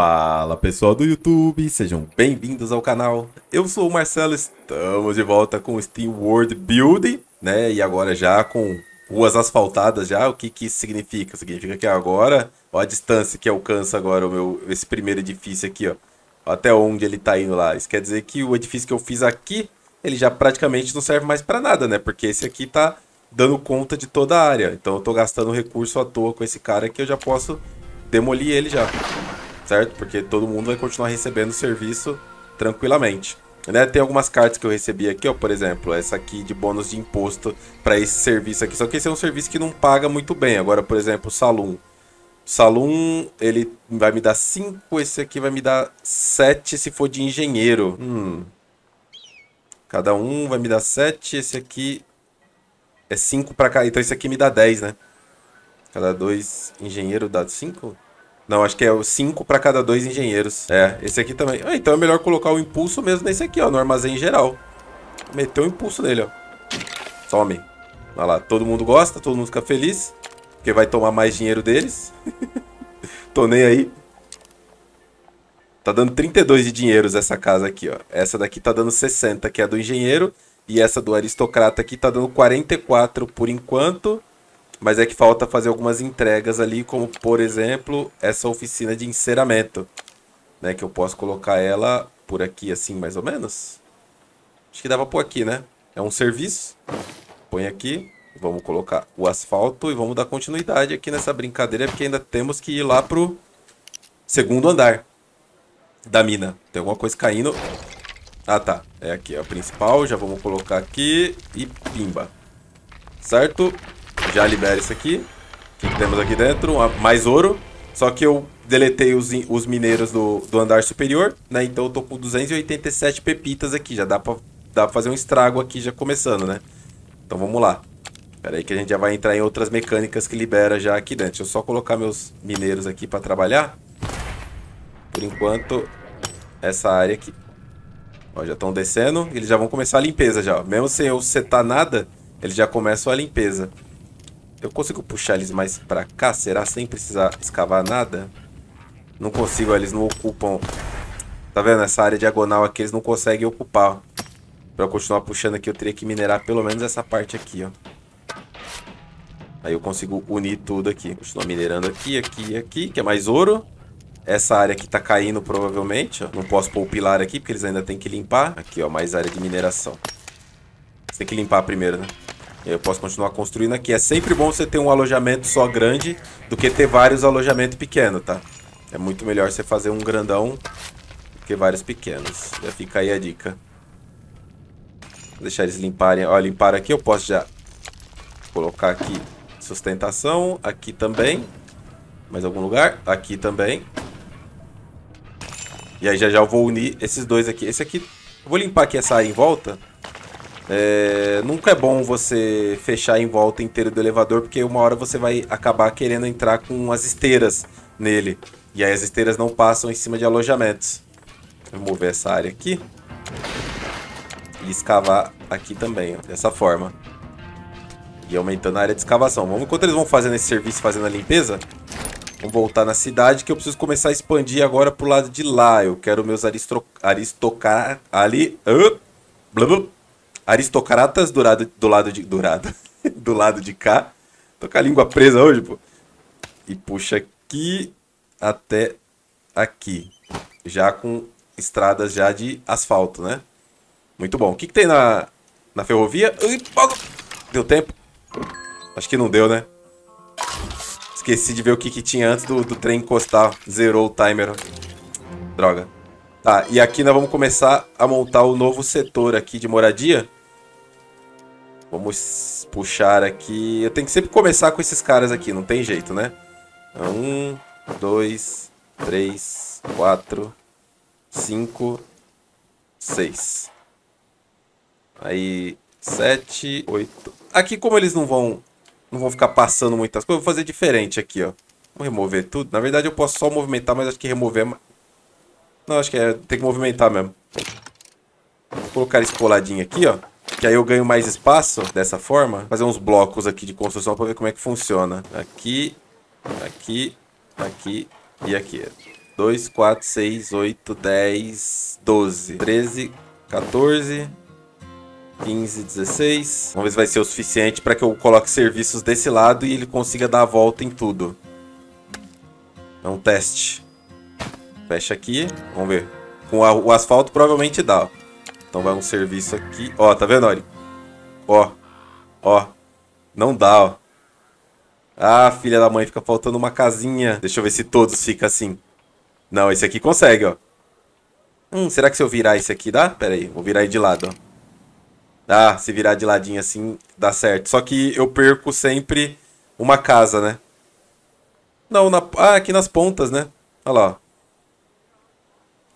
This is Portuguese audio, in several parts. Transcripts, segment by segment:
Fala pessoal do YouTube, sejam bem-vindos ao canal. Eu sou o Marcelo, estamos de volta com o SteamWorld Build, né? E agora já com ruas asfaltadas já, o que que isso significa? Significa que agora, ó a distância que alcança agora esse primeiro edifício aqui, ó. Até onde ele tá indo lá. Isso quer dizer que o edifício que eu fiz aqui, ele já praticamente não serve mais para nada, né? Porque esse aqui tá dando conta de toda a área. Então eu tô gastando recurso à toa com esse cara que eu já posso demolir ele já. Certo? Porque todo mundo vai continuar recebendo o serviço tranquilamente, né? Tem algumas cartas que eu recebi aqui, ó, por exemplo, essa aqui de bônus de imposto para esse serviço aqui. Só que esse é um serviço que não paga muito bem. Agora, por exemplo, o Saloon. Ele vai me dar 5, esse aqui vai me dar 7 se for de engenheiro. Cada um vai me dar 7, esse aqui é 5 para cá. Então esse aqui me dá 10, né? Cada 2 engenheiro dá 5? Não, acho que é o 5 para cada 2 engenheiros. É, esse aqui também. Ah, então é melhor colocar o impulso mesmo nesse aqui, ó. No armazém geral. Meteu o impulso nele, ó. Some. Olha lá, todo mundo gosta, todo mundo fica feliz. Porque vai tomar mais dinheiro deles. Tô nem aí. Tá dando 32 de dinheiros essa casa aqui, ó. Essa daqui tá dando 60, que é a do engenheiro. E essa do aristocrata aqui tá dando 44 por enquanto. Mas é que falta fazer algumas entregas ali, como, por exemplo, essa oficina de enceramento, né? Que eu posso colocar ela por aqui, assim, mais ou menos. Acho que dava por aqui, né? É um serviço. Põe aqui. Vamos colocar o asfalto e vamos dar continuidade aqui nessa brincadeira, porque ainda temos que ir lá pro segundo andar da mina. Tem alguma coisa caindo. Ah, tá. É aqui, é o principal. Já vamos colocar aqui e pimba. Certo? Já libera isso aqui. O que temos aqui dentro? Mais ouro. Só que eu deletei os mineiros do andar superior, né? Então eu tô com 287 pepitas aqui. Já dá pra fazer um estrago aqui já começando, né? Então vamos lá. Pera aí que a gente já vai entrar em outras mecânicas que libera já aqui dentro. Deixa eu só colocar meus mineiros aqui pra trabalhar. Por enquanto, essa área aqui. Ó, já estão descendo. Eles já vão começar a limpeza já. Mesmo sem eu setar nada, eles já começam a limpeza. Eu consigo puxar eles mais pra cá? Será? Sem precisar escavar nada? Não consigo, eles não ocupam. Tá vendo? Essa área diagonal aqui eles não conseguem ocupar. Pra eu continuar puxando aqui, eu teria que minerar pelo menos essa parte aqui, ó. Aí eu consigo unir tudo aqui. Continuar minerando aqui, aqui e aqui, que é mais ouro. Essa área aqui tá caindo provavelmente, ó. Não posso pôr o pilar aqui, porque eles ainda tem que limpar. Aqui, ó, mais área de mineração. Você tem que limpar primeiro, né? Eu posso continuar construindo aqui. É sempre bom você ter um alojamento só grande do que ter vários alojamentos pequenos, tá? É muito melhor você fazer um grandão do que vários pequenos. Já fica aí a dica. Vou deixar eles limparem. Ó, limparam aqui. Eu posso já colocar aqui sustentação. Aqui também. Mais algum lugar? Aqui também. E aí já eu vou unir esses dois aqui. Esse aqui... Eu vou limpar aqui essa área em volta. É, nunca é bom você fechar em volta inteiro do elevador, porque uma hora você vai acabar querendo entrar com as esteiras nele. E aí as esteiras não passam em cima de alojamentos. Eu vou mover essa área aqui. E escavar aqui também, ó, dessa forma. E aumentando a área de escavação. Vamos, enquanto eles vão fazendo esse serviço, fazendo a limpeza, vamos voltar na cidade, que eu preciso começar a expandir agora pro lado de lá. Eu quero meus aristocratas ali... blá, blá. Aristocratas do lado de cá. Tô com a língua presa hoje, pô. E puxa aqui até aqui. Já com estradas já de asfalto, né? Muito bom. O que que tem na ferrovia? Deu tempo? Acho que não deu, né? Esqueci de ver o que tinha antes do trem encostar. Zerou o timer. Droga. Tá, e aqui nós vamos começar a montar o novo setor aqui de moradia. Vamos puxar aqui. Eu tenho que sempre começar com esses caras aqui, não tem jeito, né? 1, 2, 3, 4, 5, 6. Aí, 7, 8. Aqui como eles não vão ficar passando muitas coisas, eu vou fazer diferente aqui, ó. Vou remover tudo. Na verdade eu posso só movimentar, mas acho que remover é... Não, acho que é, tem que movimentar mesmo. Vou colocar esse coladinho aqui, ó. Que aí eu ganho mais espaço dessa forma. Fazer uns blocos aqui de construção pra ver como é que funciona. Aqui, aqui, aqui e aqui. 2, 4, 6, 8, 10, 12, 13, 14, 15, 16. Vamos ver se vai ser o suficiente para que eu coloque serviços desse lado e ele consiga dar a volta em tudo. É um teste. Fecha aqui. Vamos ver. Com o asfalto provavelmente dá, ó. Então vai um serviço aqui. Ó, tá vendo, olha? Ó. Ó. Não dá, ó. Ah, filha da mãe, fica faltando uma casinha. Deixa eu ver se todos ficam assim. Não, esse aqui consegue, ó. Será que se eu virar esse aqui dá? Pera aí, vou virar ele de lado, ó. Ah, se virar de ladinho assim, dá certo. Só que eu perco sempre uma casa, né? Não, aqui nas pontas, né? Olha lá, ó.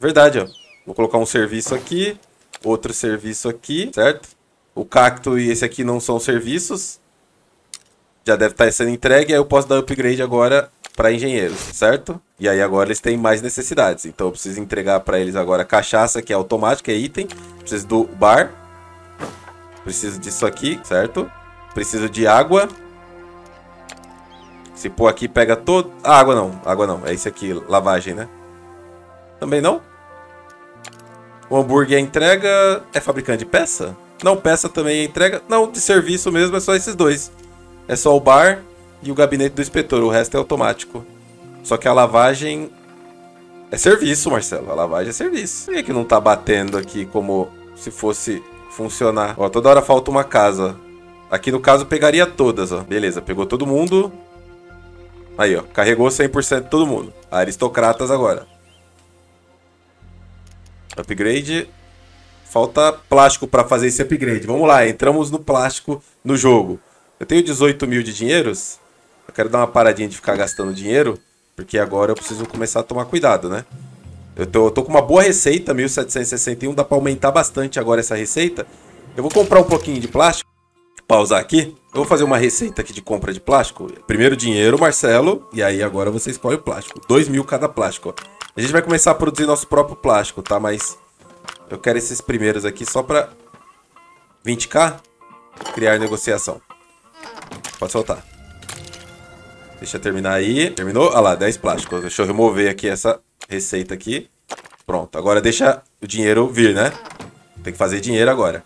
Verdade, ó. Vou colocar um serviço aqui, outro serviço aqui, certo? O cacto e esse aqui não são serviços. Já deve estar sendo entregue, aí eu posso dar upgrade agora para engenheiros, certo? E aí agora eles têm mais necessidades. Então eu preciso entregar para eles agora cachaça, que é automática, é item. Preciso do bar. Preciso disso aqui, certo? Preciso de água. Se pôr aqui, pega todo... Ah, água não. Água não. É isso aqui. Lavagem, né? Também não? O hambúrguer é entrega... É fabricante de peça? Não, peça também é entrega. Não, de serviço mesmo é só esses dois. É só o bar e o gabinete do inspetor. O resto é automático. Só que a lavagem... É serviço, Marcelo. A lavagem é serviço. Por que que não tá batendo aqui como se fosse... funcionar. Ó, toda hora falta uma casa. Aqui no caso pegaria todas, ó. Beleza, pegou todo mundo. Aí, ó, carregou 100% todo mundo. Aristocratas agora. Upgrade. Falta plástico para fazer esse upgrade. Vamos lá, entramos no plástico no jogo. Eu tenho 18 mil de dinheiros. Eu quero dar uma paradinha de ficar gastando dinheiro, porque agora eu preciso começar a tomar cuidado, né? Eu tô com uma boa receita, 1761, dá pra aumentar bastante agora essa receita. Eu vou comprar um pouquinho de plástico, pausar aqui. Eu vou fazer uma receita aqui de compra de plástico. Primeiro dinheiro, Marcelo, e aí agora você escolhe o plástico. 2.000 cada plástico, ó. A gente vai começar a produzir nosso próprio plástico, tá? Mas eu quero esses primeiros aqui só pra 20k, criar negociação. Pode soltar. Deixa eu terminar aí. Terminou? Olha lá, 10 plásticos. Deixa eu remover aqui essa... receita aqui. Pronto. Agora deixa o dinheiro vir, né? Tem que fazer dinheiro agora.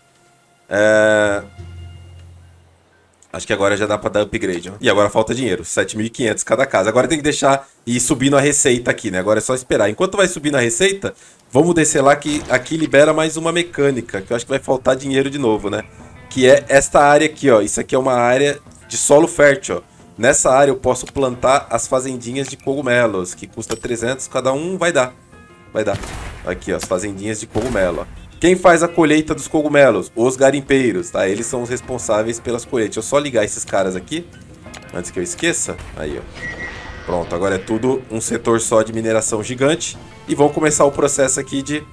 Acho que agora já dá pra dar upgrade, ó. E agora falta dinheiro. 7.500 cada casa. Agora tem que deixar ir subindo a receita aqui, né? Agora é só esperar. Enquanto vai subindo a receita, vamos descer lá que aqui libera mais uma mecânica. Que eu acho que vai faltar dinheiro de novo, né? Que é esta área aqui, ó. Isso aqui é uma área de solo fértil, ó. Nessa área eu posso plantar as fazendinhas de cogumelos, que custa 300 cada um, vai dar. Vai dar. Aqui, ó, as fazendinhas de cogumelo, ó. Quem faz a colheita dos cogumelos? Os garimpeiros, tá? Eles são os responsáveis pelas colheitas. Deixa eu só ligar esses caras aqui, antes que eu esqueça. Aí, ó. Pronto, agora é tudo um setor só de mineração gigante. E vão começar o processo aqui de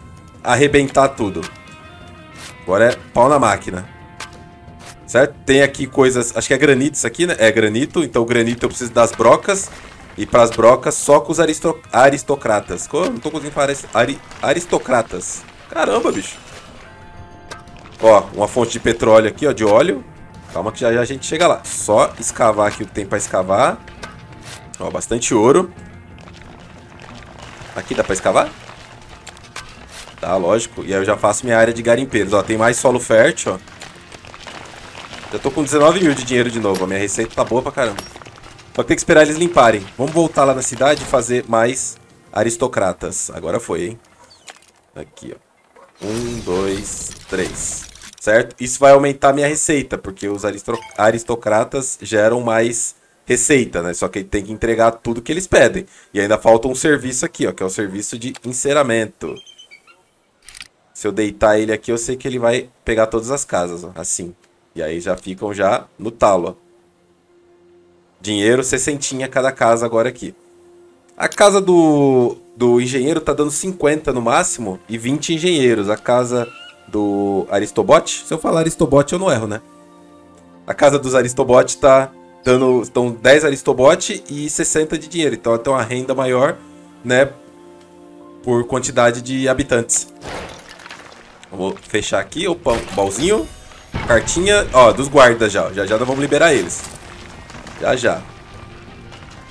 arrebentar tudo. Agora é pau na máquina. Certo? Tem aqui coisas... Acho que é granito isso aqui, né? É granito. Então o granito eu preciso das brocas. E para as brocas só com os aristocratas. Oh, não tô conseguindo falar aristocratas. Caramba, bicho. Ó, uma fonte de petróleo aqui, ó. De óleo. Calma que já a gente chega lá. Só escavar aqui o que tem para escavar. Ó, bastante ouro. Aqui dá para escavar? Tá, lógico. E aí eu já faço minha área de garimpeiros. Ó, tem mais solo fértil, ó. Eu tô com 19 mil de dinheiro de novo. A minha receita tá boa pra caramba. Só que tem que esperar eles limparem. Vamos voltar lá na cidade e fazer mais aristocratas. Agora foi, hein? Aqui, ó. 1, 2, 3. Certo? Isso vai aumentar a minha receita, porque os aristocratas geram mais receita, né? Só que tem que entregar tudo que eles pedem. E ainda falta um serviço aqui, ó. Que é o serviço de enceramento. Se eu deitar ele aqui, eu sei que ele vai pegar todas as casas, ó. Assim. E aí já ficam já no talo, ó. Dinheiro, 60 cada casa agora aqui. A casa do engenheiro tá dando 50 no máximo e 20 engenheiros. A casa do Aristobot... Se eu falar Aristobot eu não erro, né? A casa dos Aristobot tá dando... Estão 10 Aristobot e 60 de dinheiro. Então ela tem uma renda maior, né? Por quantidade de habitantes. Vou fechar aqui o pauzinho. Cartinha, ó, dos guardas já. Já nós vamos liberar eles. Já.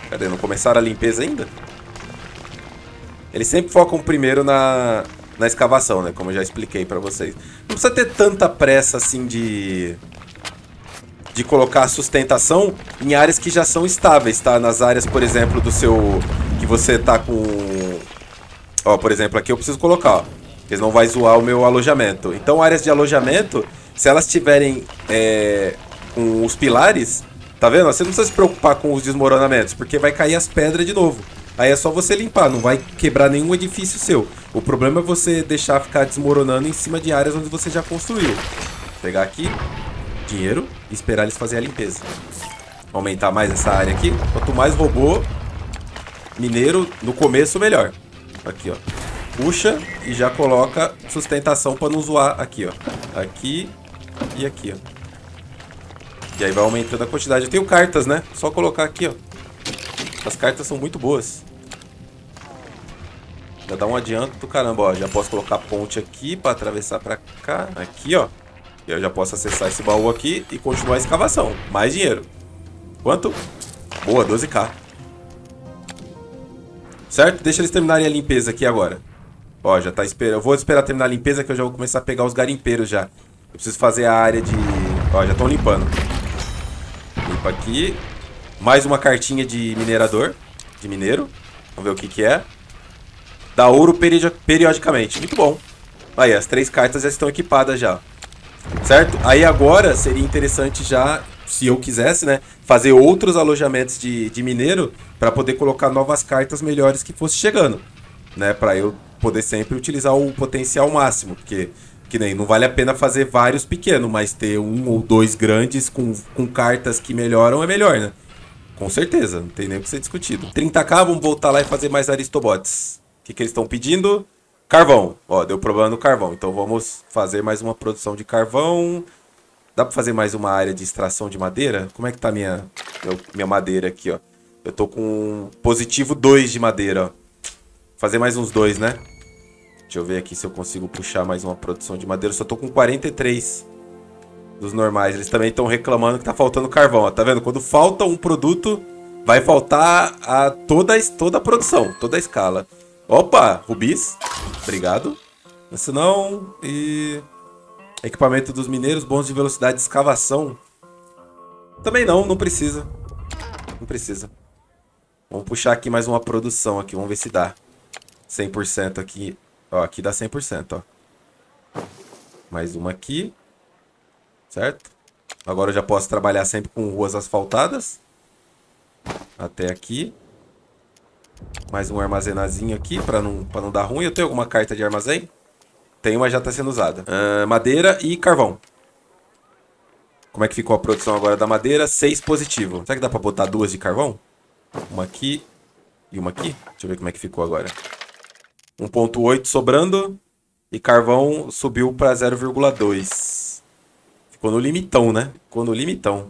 Cadê? Não começaram a limpeza ainda? Eles sempre focam primeiro na escavação, né? Como eu já expliquei pra vocês. Não precisa ter tanta pressa assim de colocar sustentação em áreas que já são estáveis, tá? Nas áreas, por exemplo, do seu... que você tá com... Ó, por exemplo, aqui eu preciso colocar, ó. Eles não vão zoar o meu alojamento. Então, áreas de alojamento, se elas tiverem com os pilares... Tá vendo? Você não precisa se preocupar com os desmoronamentos, porque vai cair as pedras de novo. Aí é só você limpar, não vai quebrar nenhum edifício seu. O problema é você deixar ficar desmoronando em cima de áreas onde você já construiu. Vou pegar aqui, dinheiro, e esperar eles fazerem a limpeza. Vou aumentar mais essa área aqui. Quanto mais robô, mineiro, no começo, melhor. Aqui, ó. Puxa e já coloca sustentação pra não zoar aqui, ó. Aqui e aqui, ó. E aí vai aumentando a quantidade. Eu tenho cartas, né? Só colocar aqui, ó. As cartas são muito boas. Já dá um adianto do caramba, ó. Já posso colocar ponte aqui pra atravessar pra cá. Aqui, ó. E eu já posso acessar esse baú aqui e continuar a escavação. Mais dinheiro. Quanto? Boa, 12k. Certo? Deixa eles terminarem a limpeza aqui agora. Ó, já tá esperando. Eu vou esperar terminar a limpeza que eu já vou começar a pegar os garimpeiros já. Eu preciso fazer a área de... Ó, já estão limpando. Limpa aqui. Mais uma cartinha de minerador. De mineiro. Vamos ver o que que é. Dá ouro periodicamente. Muito bom. Aí, as 3 cartas já estão equipadas já. Certo? Aí agora seria interessante já, se eu quisesse, né, fazer outros alojamentos de mineiro para poder colocar novas cartas melhores que fosse chegando, né? Para eu poder sempre utilizar o potencial máximo. Porque... que nem, não vale a pena fazer vários pequenos, mas ter um ou 2 grandes com cartas que melhoram é melhor, né? Com certeza, não tem nem o que ser discutido. 30k, vamos voltar lá e fazer mais Aristobots. O que que eles estão pedindo? Carvão. Ó, deu problema no carvão, então vamos fazer mais uma produção de carvão. Dá pra fazer mais uma área de extração de madeira? Como é que tá minha madeira aqui, ó? Eu tô com positivo 2 de madeira, ó. Fazer mais uns 2, né? Deixa eu ver aqui se eu consigo puxar mais uma produção de madeira. Eu só tô com 43 dos normais. Eles também estão reclamando que tá faltando carvão. Ó. Tá vendo? Quando falta um produto, vai faltar a toda a produção, toda a escala. Opa! Rubis. Obrigado. Se não... E... Equipamento dos mineiros, bons de velocidade de escavação. Também não, não precisa. Não precisa. Vamos puxar aqui mais uma produção aqui. Vamos ver se dá. 100% aqui. Ó, aqui dá 100%, ó. Mais uma aqui. Certo? Agora eu já posso trabalhar sempre com ruas asfaltadas. Até aqui. Mais um armazenazinho aqui pra não dar ruim. Eu tenho alguma carta de armazém? Tenho, mas já tá sendo usada. Madeira e carvão. Como é que ficou a produção agora da madeira? 6 positivo. Será que dá pra botar 2 de carvão? Uma aqui e uma aqui. Deixa eu ver como é que ficou agora. 1.8 sobrando. E carvão subiu para 0.2. Ficou no limitão, né? Ficou no limitão.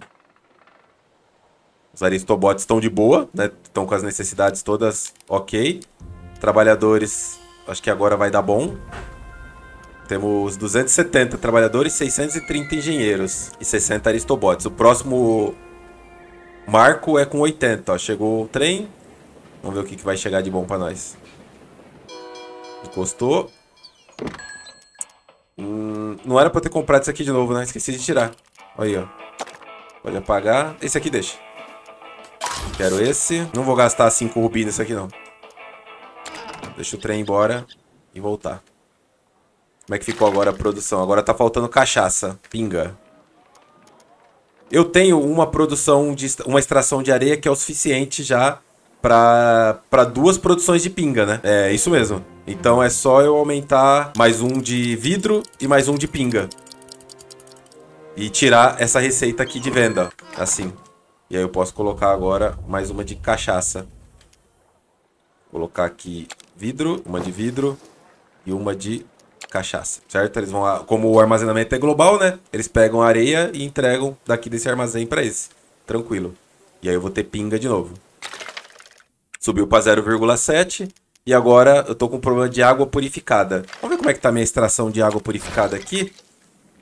Os Aristobots estão de boa, né? Estão com as necessidades todas ok. Trabalhadores, acho que agora vai dar bom. Temos 270 trabalhadores, 630 engenheiros e 60 Aristobots. O próximo marco é com 80, ó. Chegou o trem. Vamos ver o que que vai chegar de bom para nós. Encostou. Não era pra eu ter comprado isso aqui de novo, né? Esqueci de tirar. Olha aí, ó. Pode apagar. Esse aqui deixa. Quero esse. Não vou gastar 5 rubis nesse aqui, não. Deixa o trem embora e voltar. Como é que ficou agora a produção? Agora tá faltando cachaça. Pinga. Eu tenho uma produção, uma extração de areia que é o suficiente já pra 2 produções de pinga, né? É isso mesmo. Então é só eu aumentar mais um de vidro e mais um de pinga. E tirar essa receita aqui de venda, assim. E aí eu posso colocar agora mais uma de cachaça. Colocar aqui vidro, uma de vidro e uma de cachaça, certo? Eles vão, como o armazenamento é global, né? Eles pegam a areia e entregam daqui desse armazém para esse. Tranquilo. E aí eu vou ter pinga de novo. Subiu para 0.7. E agora eu tô com um problema de água purificada. Vamos ver como é que tá a minha extração de água purificada aqui.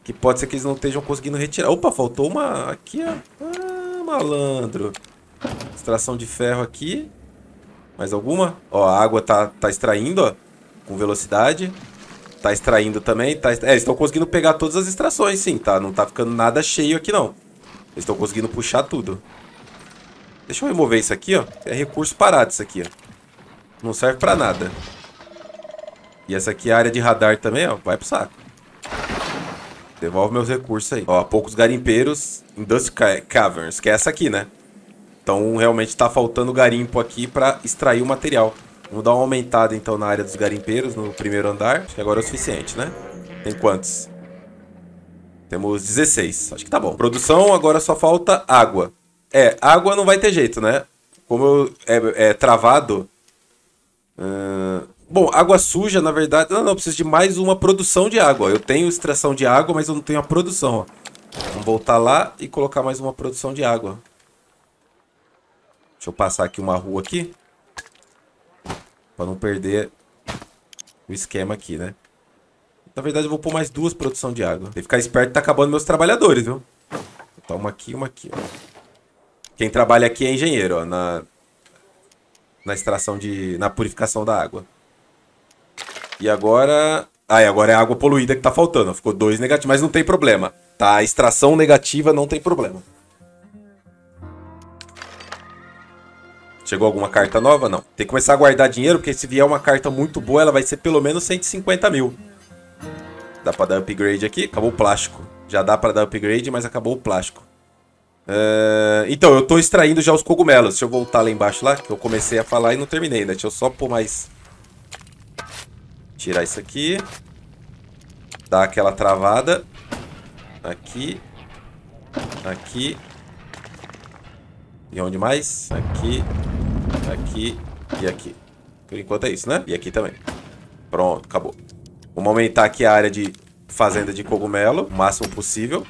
Que pode ser que eles não estejam conseguindo retirar. Opa, faltou uma aqui, ó. Ah, malandro. Extração de ferro aqui. Mais alguma? Ó, a água tá extraindo, ó. Com velocidade. Tá extraindo também. Eles estão conseguindo pegar todas as extrações, sim, tá? Não tá ficando nada cheio aqui, não. Eles estão conseguindo puxar tudo. Deixa eu remover isso aqui, ó. É recurso parado isso aqui, ó. Não serve pra nada. E essa aqui é a área de radar também, ó. Vai pro saco. Devolve meus recursos aí. Ó, poucos garimpeiros. Industrial Caverns, que é essa aqui, né? Então, realmente tá faltando garimpo aqui pra extrair o material. Vamos dar uma aumentada, então, na área dos garimpeiros, no primeiro andar. Acho que agora é o suficiente, né? Tem quantos? Temos 16. Acho que tá bom. Produção, agora só falta água. É, água não vai ter jeito, né? Como eu travado... Bom, água suja, na verdade... Não, eu preciso de mais uma produção de água. Eu tenho extração de água, mas eu não tenho a produção, ó. Vamos voltar lá e colocar mais uma produção de água. Deixa eu passar aqui uma rua aqui. Pra não perder o esquema aqui, né? Na verdade, eu vou pôr mais duas produção de água. Tem que ficar esperto, tá acabando meus trabalhadores, viu? Vou botar uma aqui e uma aqui, ó. Quem trabalha aqui é engenheiro, ó. Na extração de... Na purificação da água. E agora... Ah, e agora é a água poluída que tá faltando, ó. Ficou 2 negativos, mas não tem problema. Tá, a extração negativa não tem problema. Chegou alguma carta nova? Não. Tem que começar a guardar dinheiro, porque se vier uma carta muito boa, ela vai ser pelo menos 150 mil. Dá pra dar upgrade aqui? Acabou o plástico. Já dá pra dar upgrade, mas acabou o plástico. Então, eu tô extraindo já os cogumelos. Deixa eu voltar lá embaixo, lá, que eu comecei a falar e não terminei, né? Deixa eu só pôr mais... Tirar isso aqui. Dar aquela travada. Aqui. Aqui. E onde mais? Aqui. Aqui e aqui. Por enquanto é isso, né? E aqui também. Pronto, acabou. Vamos aumentar aqui a área de fazenda de cogumelo o máximo possível.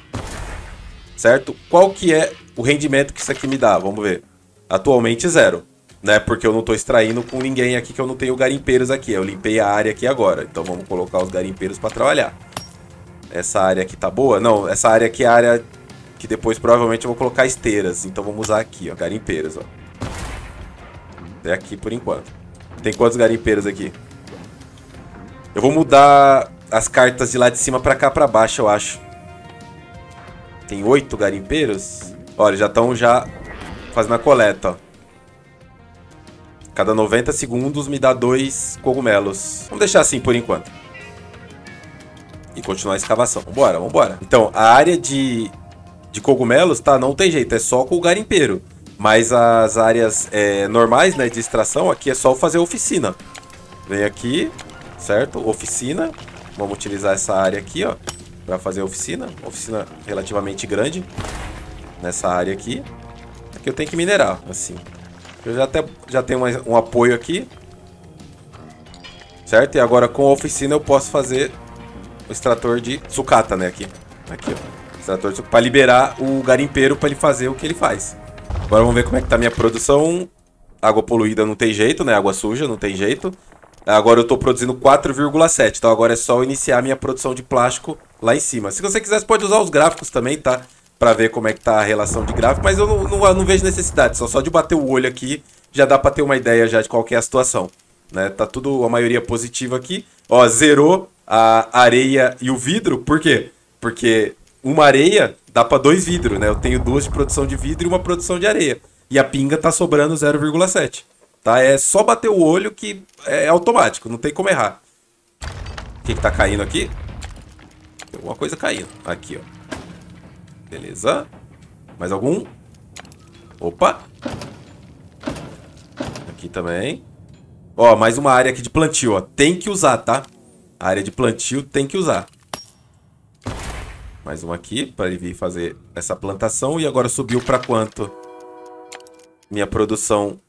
Certo? Qual que é o rendimento que isso aqui me dá? Vamos ver. Atualmente 0, né? Porque eu não tô extraindo com ninguém aqui, que eu não tenho garimpeiros aqui. Eu limpei a área aqui agora. Então vamos colocar os garimpeiros para trabalhar. Essa área aqui tá boa? Não, essa área aqui é a área que depois provavelmente eu vou colocar esteiras. Então vamos usar aqui, ó. Garimpeiros, ó. Até aqui por enquanto. Tem quantos garimpeiros aqui? Eu vou mudar as cartas de lá de cima pra cá pra baixo, eu acho. Tem 8 garimpeiros. Olha, já estão já fazendo a coleta, ó. Cada 90 segundos me dá 2 cogumelos. Vamos deixar assim por enquanto. E continuar a escavação. Vambora, vambora. Então, a área de cogumelos, tá? Não tem jeito, é só com o garimpeiro. Mas as áreas normais, né, de extração, aqui é só fazer oficina. Vem aqui, certo? Oficina. Vamos utilizar essa área aqui, ó, pra fazer oficina. Oficina relativamente grande. Nessa área aqui. Aqui eu tenho que minerar, assim. Eu já tenho um apoio aqui. Certo? E agora com a oficina eu posso fazer o extrator de sucata, né? Aqui, ó. Extrator de sucata. Pra liberar o garimpeiro pra ele fazer o que ele faz. Agora vamos ver como é que tá a minha produção. Água poluída não tem jeito, né? Água suja não tem jeito. Agora eu tô produzindo 4,7. Então agora é só iniciar a minha produção de plástico lá em cima. Se você quiser, você pode usar os gráficos também, tá? Pra ver como é que tá a relação de gráfico. Mas eu não vejo necessidade. Só de bater o olho aqui já dá pra ter uma ideia já de qual que é a situação, né? Tá tudo, a maioria positiva aqui. Ó, zerou a areia e o vidro. Por quê? Porque uma areia dá pra 2 vidros, né? Eu tenho 2 de produção de vidro e uma produção de areia. E a pinga tá sobrando 0,7. Tá? É só bater o olho que é automático. Não tem como errar. O que que tá caindo aqui? Tem alguma coisa caindo. Aqui, ó. Beleza. Mais algum? Opa. Aqui também. Ó, mais uma área aqui de plantio, ó. Tem que usar, tá? A área de plantio tem que usar. Mais uma aqui para ele vir fazer essa plantação. E agora subiu para quanto? Minha produção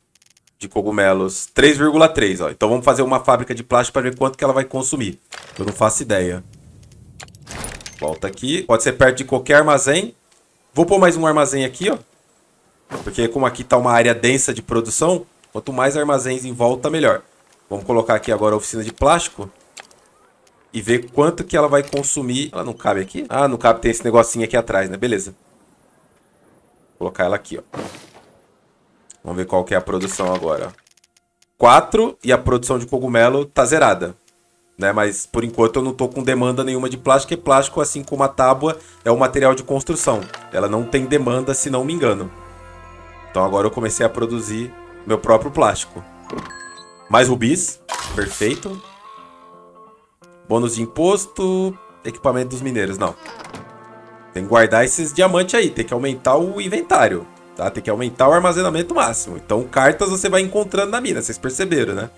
de cogumelos. 3,3. Então vamos fazer uma fábrica de plástico para ver quanto que ela vai consumir. Eu não faço ideia. Volta aqui. Pode ser perto de qualquer armazém. Vou pôr mais um armazém aqui, ó. Porque como aqui tá uma área densa de produção, quanto mais armazéns em volta, melhor. Vamos colocar aqui agora a oficina de plástico. E ver quanto que ela vai consumir. Ela não cabe aqui? Ah, não cabe. Tem esse negocinho aqui atrás, né? Beleza. Vou colocar ela aqui, ó. Vamos ver qual que é a produção agora. 4 e a produção de cogumelo tá zerada, né? Mas por enquanto eu não tô com demanda nenhuma de plástico, e plástico, assim como a tábua, é um material de construção. Ela não tem demanda, se não me engano. Então agora eu comecei a produzir meu próprio plástico. Mais rubis, perfeito. Bônus de imposto, equipamento dos mineiros, não. Tem que guardar esses diamantes aí, tem que aumentar o inventário, tá? Tem que aumentar o armazenamento máximo. Então cartas você vai encontrando na mina, vocês perceberam, né?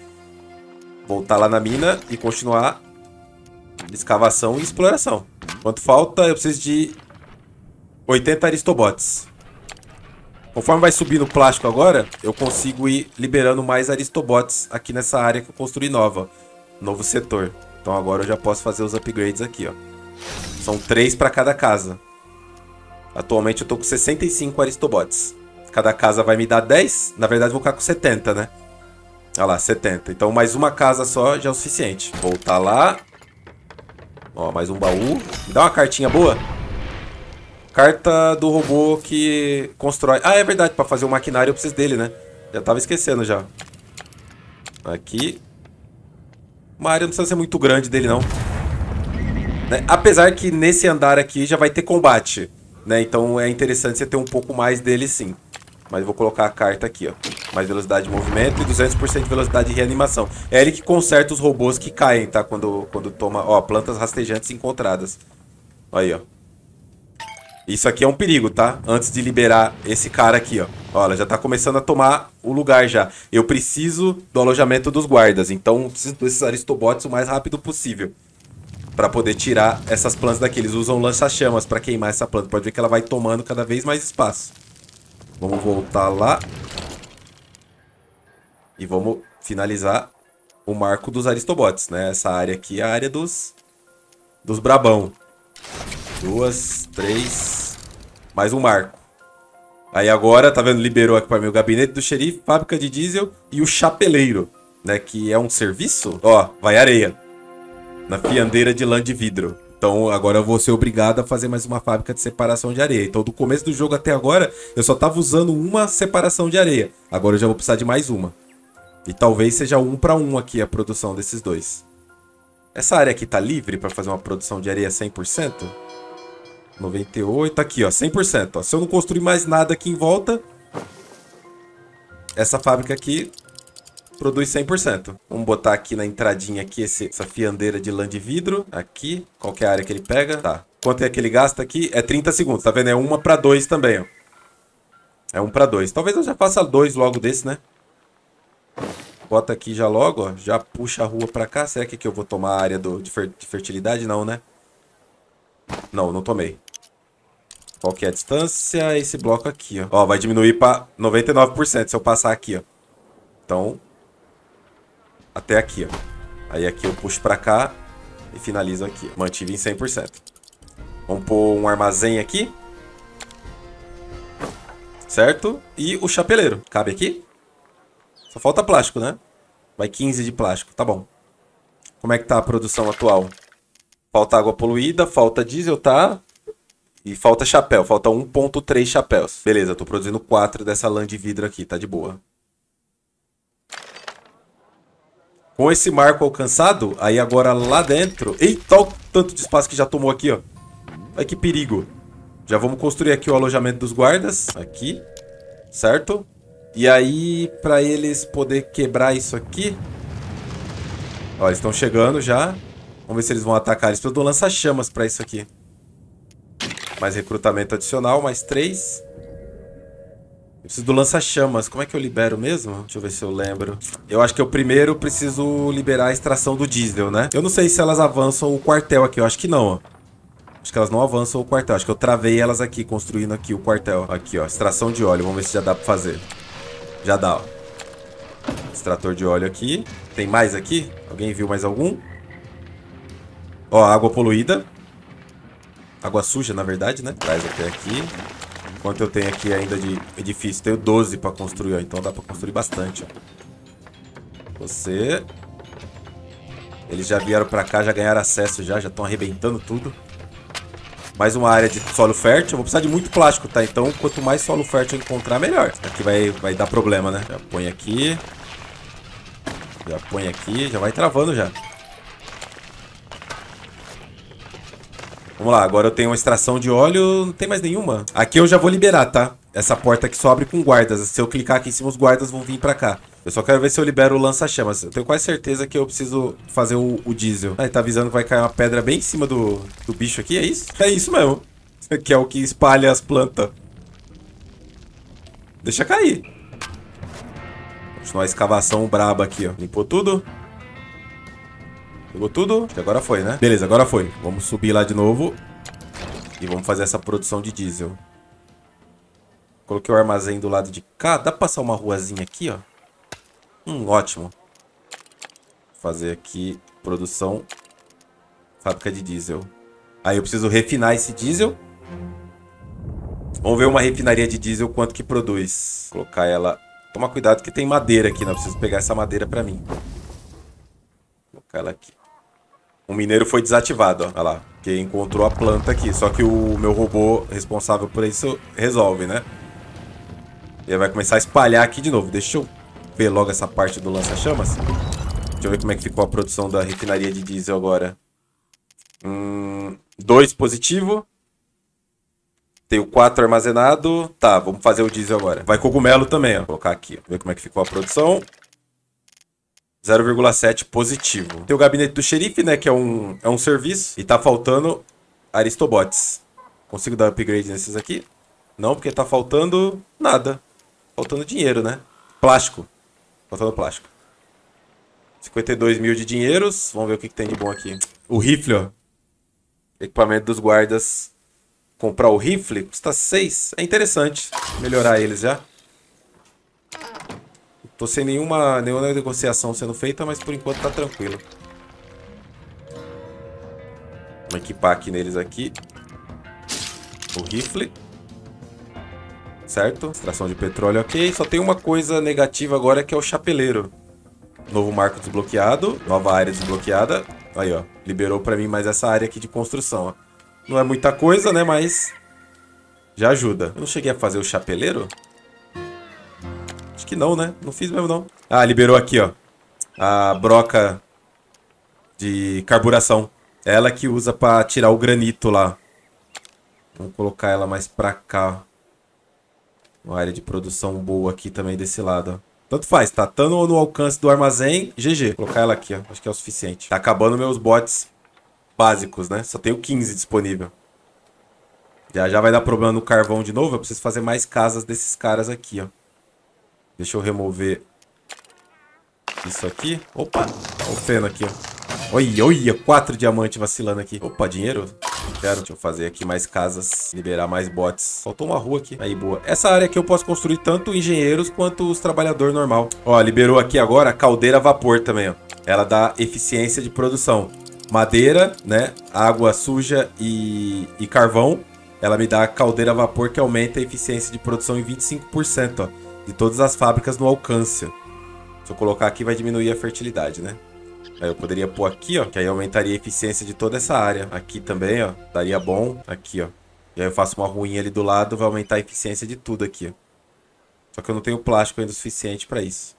Voltar lá na mina e continuar escavação e exploração. Quanto falta? Eu preciso de 80 aristobots. Conforme vai subindo o plástico agora, eu consigo ir liberando mais aristobots aqui nessa área que eu construí nova. Novo setor. Então agora eu já posso fazer os upgrades aqui, ó. São 3 para cada casa. Atualmente eu tô com 65 aristobots. Cada casa vai me dar 10. Na verdade eu vou ficar com 70, né? Olha lá, 70. Então mais uma casa só já é o suficiente. Voltar lá. Ó, mais um baú. Me dá uma cartinha boa. Carta do robô que constrói... Ah, é verdade. Para fazer o maquinário eu preciso dele, né? Já tava esquecendo já. Aqui. Uma área não precisa ser muito grande dele, não. Né? Apesar que nesse andar aqui já vai ter combate, né? Então é interessante você ter um pouco mais dele, sim. Mas eu vou colocar a carta aqui, ó. Mais velocidade de movimento e 200% de velocidade de reanimação. É ele que conserta os robôs que caem, tá? Quando toma... Ó, plantas rastejantes encontradas. Aí, ó. Isso aqui é um perigo, tá? Antes de liberar esse cara aqui, ó. Olha, já tá começando a tomar o lugar já. Eu preciso do alojamento dos guardas. Então, eu preciso desses aristobots o mais rápido possível. Pra poder tirar essas plantas daqui. Eles usam lança-chamas pra queimar essa planta. Pode ver que ela vai tomando cada vez mais espaço. Vamos voltar lá. E vamos finalizar o marco dos aristobots, né? Essa área aqui é a área dos brabão. 2, 3. Mais um marco. Aí agora, tá vendo? Liberou aqui para mim o gabinete do xerife, fábrica de diesel e o chapeleiro, né? Que é um serviço. Ó, vai areia. Na fiandeira de lã de vidro. Então agora eu vou ser obrigado a fazer mais uma fábrica de separação de areia. Então do começo do jogo até agora, eu só tava usando uma separação de areia. Agora eu já vou precisar de mais uma. E talvez seja 1 para 1 aqui a produção desses dois. Essa área aqui tá livre para fazer uma produção de areia 100%? 98, aqui ó, 100%, ó. Se eu não construir mais nada aqui em volta, essa fábrica aqui produz 100%. Vamos botar aqui na entradinha aqui essa fiandeira de lã de vidro. Aqui, qual que é a área que ele pega? Tá, quanto é que ele gasta aqui? É 30 segundos, tá vendo? É 1 para 2 também, ó. É 1 para 2, talvez eu já faça 2 logo desse, né? Bota aqui já logo, ó. Já puxa a rua pra cá. Será que aqui eu vou tomar a área de fertilidade? Não, né? Não, não tomei. Qual que é a distância? Esse bloco aqui, ó. Ó, vai diminuir pra 99% se eu passar aqui, ó. Então, até aqui, ó. Aí aqui eu puxo pra cá e finalizo aqui. Mantive em 100%. Vamos pôr um armazém aqui. Certo? E o chapeleiro. Cabe aqui? Só falta plástico, né? Vai 15 de plástico. Tá bom. Como é que tá a produção atual? Falta água poluída, falta diesel, tá? E falta chapéu. Falta 1.3 chapéus. Beleza, tô produzindo 4 dessa lã de vidro aqui. Tá de boa. Com esse marco alcançado, aí agora lá dentro... Eita, olha o tanto de espaço que já tomou aqui, ó. Ai, que perigo. Já vamos construir aqui o alojamento dos guardas. Aqui. Certo? E aí, pra eles poder quebrar isso aqui... Ó, eles estão chegando já. Vamos ver se eles vão atacar. Eles precisam do lança-chamas pra isso aqui. Mais recrutamento adicional, mais 3. Eu preciso do lança-chamas. Como é que eu libero mesmo? Deixa eu ver se eu lembro. Eu acho que eu primeiro preciso liberar a extração do diesel, né? Eu não sei se elas avançam o quartel aqui. Eu acho que não, ó. Acho que elas não avançam o quartel. Acho que eu travei elas aqui, construindo aqui o quartel. Aqui, ó. Extração de óleo. Vamos ver se já dá pra fazer. Já dá, ó. Extrator de óleo aqui. Tem mais aqui? Alguém viu mais algum? Ó, água poluída. Água suja, na verdade, né? Traz até aqui. Quanto eu tenho aqui ainda de edifício? Tenho 12 pra construir, ó. Então dá pra construir bastante, ó. Você. Eles já vieram pra cá, já ganharam acesso já. Já estão arrebentando tudo. Mais uma área de solo fértil. Eu vou precisar de muito plástico, tá? Então, quanto mais solo fértil eu encontrar, melhor. Aqui vai dar problema, né? Já põe aqui. Já põe aqui, já vai travando já. Vamos lá, agora eu tenho uma extração de óleo, não tem mais nenhuma. Aqui eu já vou liberar, tá? Essa porta aqui só abre com guardas. Se eu clicar aqui em cima, os guardas vão vir pra cá. Eu só quero ver se eu libero o lança-chamas. Eu tenho quase certeza que eu preciso fazer o diesel. Ah, ele tá avisando que vai cair uma pedra bem em cima do bicho aqui, é isso? É isso mesmo. Que é o que espalha as plantas. Deixa cair. Continuar a escavação braba aqui, ó. Limpou tudo. Pegou tudo. Agora foi, né? Beleza, agora foi. Vamos subir lá de novo. E vamos fazer essa produção de diesel. Coloquei o armazém do lado de cá. Dá pra passar uma ruazinha aqui, ó. Ótimo. Vou fazer aqui produção. Fábrica de diesel. Aí eu preciso refinar esse diesel. Vamos ver uma refinaria de diesel, quanto que produz. Vou colocar ela... Toma cuidado que tem madeira aqui, né? Eu preciso pegar essa madeira pra mim. Vou colocar ela aqui. O mineiro foi desativado, ó. Olha lá. Porque encontrou a planta aqui. Só que o meu robô responsável por isso resolve, né? Ele vai começar a espalhar aqui de novo. Deixa eu ver logo essa parte do lança-chamas. Deixa eu ver como é que ficou a produção da refinaria de diesel agora. 2 positivo. Tenho 4 armazenado. Tá, vamos fazer o diesel agora. Vai cogumelo também, ó. Vou colocar aqui, ó. Ver como é que ficou a produção. 0,7 positivo. Tem o gabinete do xerife, né? Que é um serviço. E tá faltando Aristobots. Consigo dar upgrade nesses aqui? Não, porque tá faltando nada. Faltando dinheiro, né? Plástico. Faltando plástico. 52 mil de dinheiros. Vamos ver o que tem de bom aqui. O rifle, ó. Equipamento dos guardas. Comprar o rifle custa 6. É interessante melhorar eles já. Tô sem nenhuma negociação sendo feita, mas por enquanto tá tranquilo. Vamos equipar aqui neles aqui. O rifle. Certo? Extração de petróleo, ok. Só tem uma coisa negativa agora que é o chapeleiro. Novo marco desbloqueado. Nova área desbloqueada. Aí, ó. Liberou pra mim mais essa área aqui de construção, ó. Não é muita coisa, né? Mas já ajuda. Eu não cheguei a fazer o chapeleiro? Acho que não, né? Não fiz mesmo, não. Ah, liberou aqui, ó. A broca de carburação. Ela que usa pra tirar o granito lá. Vamos colocar ela mais pra cá. Uma área de produção boa aqui também desse lado, ó. Tanto faz, tá? Estando no alcance do armazém, GG. Vou colocar ela aqui, ó. Acho que é o suficiente. Tá acabando meus bots básicos, né? Só tenho 15 disponível. Já vai dar problema no carvão de novo. Eu preciso fazer mais casas desses caras aqui, ó. Deixa eu remover isso aqui. Opa! Tá o feno aqui, ó. Olha, olha! 4 diamantes vacilando aqui. Opa, dinheiro? Não quero. Deixa eu fazer aqui mais casas. Liberar mais bots. Faltou uma rua aqui. Aí, boa. Essa área aqui eu posso construir tanto engenheiros quanto os trabalhadores normal. Ó, liberou aqui agora a caldeira a vapor também, ó. Ela dá eficiência de produção. Madeira, né? Água suja e carvão. Ela me dá a caldeira a vapor que aumenta a eficiência de produção em 25%, ó, de todas as fábricas no alcance. Se eu colocar aqui vai diminuir a fertilidade, né? Aí eu poderia pôr aqui, ó, que aí aumentaria a eficiência de toda essa área. Aqui também, ó, daria bom. Aqui, ó. E aí eu faço uma ruinha ali do lado, vai aumentar a eficiência de tudo aqui, ó. Só que eu não tenho plástico ainda o suficiente pra isso.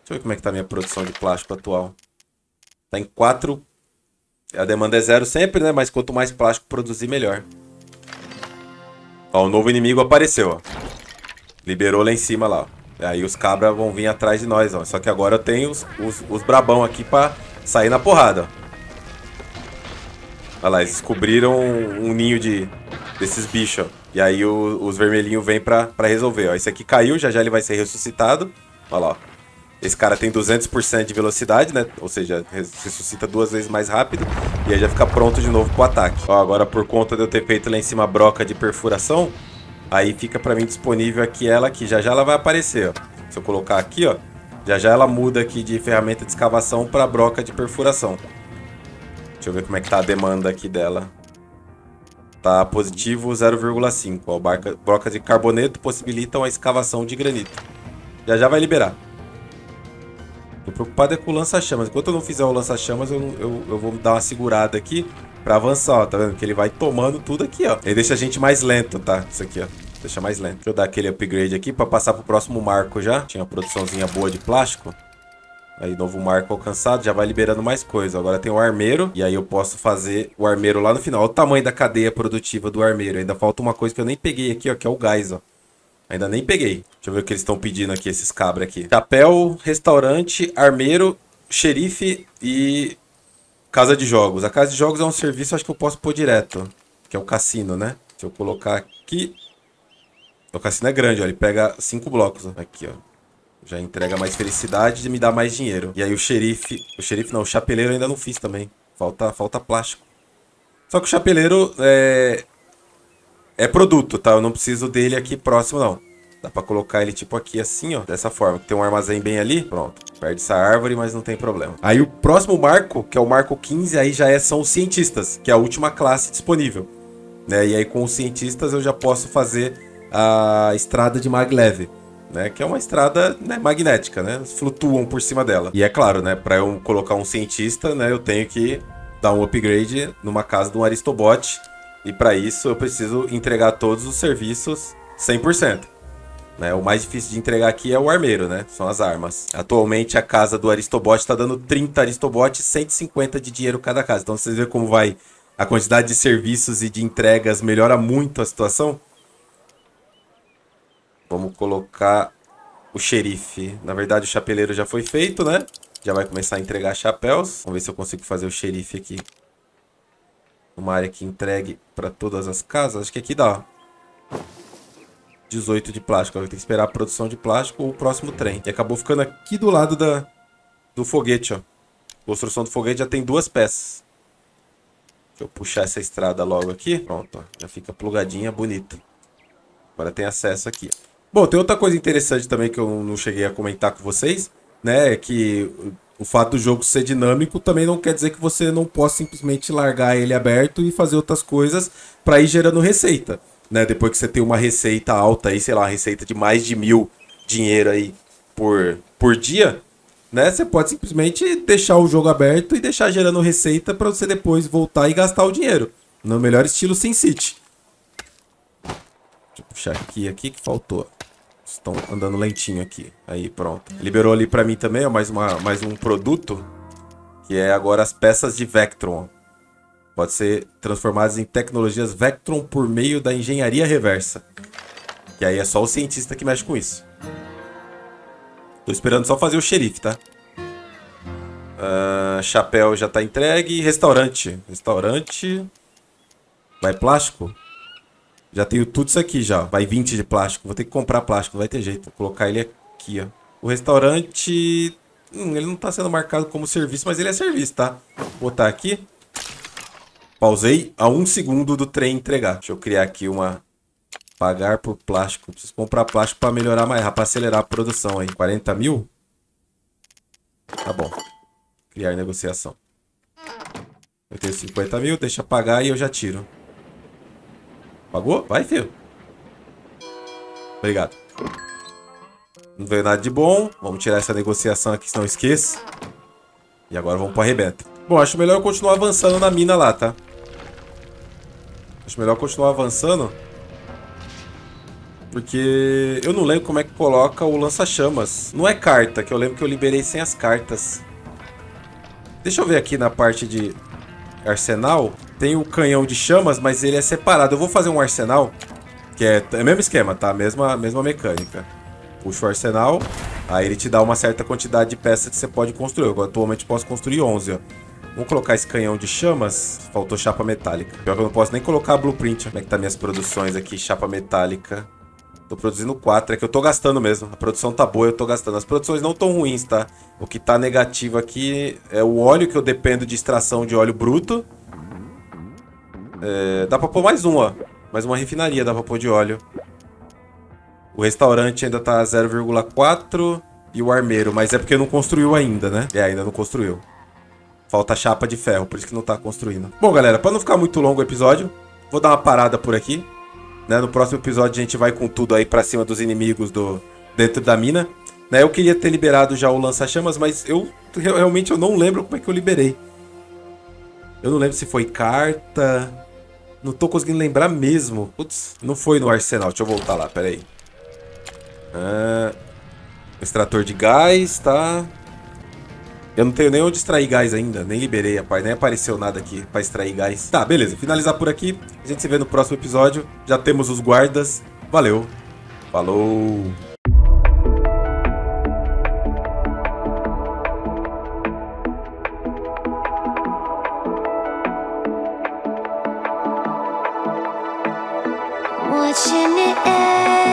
Deixa eu ver como é que tá a minha produção de plástico atual. Tá em 4... A demanda é zero sempre, né? Mas quanto mais plástico produzir, melhor. Ó, o novo inimigo apareceu, ó. Liberou lá em cima, lá, ó. Aí os cabras vão vir atrás de nós, ó. Só que agora eu tenho os brabão aqui pra sair na porrada, ó. Olha lá, eles descobriram um ninho desses bichos, ó. E aí os vermelhinhos vêm pra resolver, ó. Esse aqui caiu, já já ele vai ser ressuscitado. Olha lá, ó. Esse cara tem 200% de velocidade, né? Ou seja, ressuscita 2 vezes mais rápido. E aí já fica pronto de novo pro ataque. Ó, agora por conta de eu ter feito lá em cima a broca de perfuração, aí fica pra mim disponível aqui ela aqui. Já já ela vai aparecer, ó. Se eu colocar aqui, ó. Já já ela muda aqui de ferramenta de escavação pra broca de perfuração. Deixa eu ver como é que tá a demanda aqui dela. Tá positivo 0,5. Ó, brocas de carboneto possibilitam a escavação de granito. Já já vai liberar. Tô preocupado é com o lança-chamas. Enquanto eu não fizer o lança-chamas, eu vou dar uma segurada aqui pra avançar, ó. Tá vendo? Que ele vai tomando tudo aqui, ó. Ele deixa a gente mais lento, tá? Isso aqui, ó. Deixa mais lento. Deixa eu dar aquele upgrade aqui pra passar pro próximo marco já. Tinha uma produçãozinha boa de plástico. Aí novo marco alcançado, já vai liberando mais coisa. Agora tem o armeiro, e aí eu posso fazer o armeiro lá no final. Olha o tamanho da cadeia produtiva do armeiro. Ainda falta uma coisa que eu nem peguei aqui, ó, que é o gás, ó. Ainda nem peguei. Deixa eu ver o que eles estão pedindo aqui, esses cabras aqui. Chapéu, restaurante, armeiro, xerife e casa de jogos. A casa de jogos é um serviço, acho que eu posso pôr direto, que é o cassino, né? Se eu colocar aqui... O cassino é grande, ó. Ele pega 5 blocos, ó. Aqui, ó. Já entrega mais felicidade e me dá mais dinheiro. E aí o xerife... O xerife não, o chapeleiro eu ainda não fiz também. Falta plástico. Só que o chapeleiro é produto, tá? Eu não preciso dele aqui próximo, não. Dá pra colocar ele tipo aqui assim, ó. Dessa forma. Tem um armazém bem ali. Pronto. Perde essa árvore, mas não tem problema. Aí o próximo marco, que é o marco 15, aí já são os cientistas, que é a última classe disponível, né? E aí com os cientistas eu já posso fazer a estrada de maglev, né, que é uma estrada, né, magnética, né, flutuam por cima dela. E é claro, né, para eu colocar um cientista, né, eu tenho que dar um upgrade numa casa de um Aristobot, e para isso eu preciso entregar todos os serviços 100%. Né? O mais difícil de entregar aqui é o armeiro, né, são as armas. Atualmente a casa do Aristobot está dando 30 Aristobot e 150 de dinheiro cada casa. Então vocês veem como vai a quantidade de serviços e de entregas, melhora muito a situação. Vamos colocar o xerife. Na verdade, o chapeleiro já foi feito, né? Já vai começar a entregar chapéus. Vamos ver se eu consigo fazer o xerife aqui. Uma área que entregue para todas as casas. Acho que aqui dá, ó. 18 de plástico. Agora eu tenho que esperar a produção de plástico ou o próximo trem. E acabou ficando aqui do lado do foguete, ó. Construção do foguete já tem 2 peças. Deixa eu puxar essa estrada logo aqui. Pronto, ó. Já fica plugadinha, bonita. Agora tem acesso aqui. Bom, tem outra coisa interessante também que eu não cheguei a comentar com vocês, né? É que o fato do jogo ser dinâmico também não quer dizer que você não possa simplesmente largar ele aberto e fazer outras coisas para ir gerando receita, né? Depois que você tem uma receita alta aí, sei lá, uma receita de mais de 1000 dinheiro aí por dia, né? Você pode simplesmente deixar o jogo aberto e deixar gerando receita para você depois voltar e gastar o dinheiro. No melhor estilo SimCity. Deixa eu puxar aqui que faltou. Estão andando lentinho aqui. Aí, pronto. Liberou ali pra mim também, ó, mais um produto. Que é agora as peças de Vectron. Pode ser transformadas em tecnologias Vectron por meio da engenharia reversa. E aí é só o cientista que mexe com isso. Tô esperando só fazer o xerife, tá? Chapéu já tá entregue. Restaurante. Restaurante. Vai plástico? Já tenho tudo isso aqui já. Vai 20 de plástico. Vou ter que comprar plástico. Não vai ter jeito. Vou colocar ele aqui, ó. O restaurante... ele não tá sendo marcado como serviço, mas ele é serviço, tá? Vou botar aqui. Pausei a 1 segundo do trem entregar. Deixa eu criar aqui uma... Pagar por plástico. Preciso comprar plástico pra melhorar mais, pra acelerar a produção aí. 40.000? Tá bom. Criar negociação. Eu tenho 50.000. Deixa pagar e eu já tiro. Pagou? Vai, filho. Obrigado. Não veio nada de bom. Vamos tirar essa negociação aqui, senão eu esqueço. E agora vamos pro arrebento. Bom, acho melhor eu continuar avançando na mina lá, tá? Acho melhor eu continuar avançando. Porque eu não lembro como é que coloca o lança-chamas. Não é carta, que eu lembro que eu liberei sem as cartas. Deixa eu ver aqui na parte de... arsenal, tem o canhão de chamas, mas ele é separado. Eu vou fazer um arsenal, que é o mesmo esquema, tá? Mesma mecânica. Puxa o arsenal, aí ele te dá uma certa quantidade de peças que você pode construir. Eu atualmente posso construir 11, ó. Vamos colocar esse canhão de chamas. Faltou chapa metálica. Pior que eu não posso nem colocar blueprint. Como é que tá minhas produções aqui? Chapa metálica. Tô produzindo 4, é que eu tô gastando mesmo. A produção tá boa, eu tô gastando. As produções não tão ruins, tá? O que tá negativo aqui é o óleo, que eu dependo de extração de óleo bruto. Dá pra pôr mais um, ó. Mais uma refinaria dá pra pôr de óleo. O restaurante ainda tá 0,4. E o armeiro, mas é porque não construiu ainda, né? Ainda não construiu. Falta chapa de ferro, por isso que não tá construindo. Bom, galera, pra não ficar muito longo o episódio, vou dar uma parada por aqui. Né, no próximo episódio a gente vai com tudo aí pra cima dos inimigos dentro da mina. Né, eu queria ter liberado já o lança-chamas, mas eu realmente não lembro como é que eu liberei. Eu não lembro se foi carta... Não tô conseguindo lembrar mesmo. Putz, não foi no arsenal. Deixa eu voltar lá, peraí. Extrator de gás, tá? Eu não tenho nem onde extrair gás ainda, nem liberei, rapaz, nem apareceu nada aqui pra extrair gás. Tá, beleza, finalizar por aqui, a gente se vê no próximo episódio, já temos os guardas, valeu, falou! Watching it end.